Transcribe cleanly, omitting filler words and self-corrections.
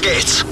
los geht's.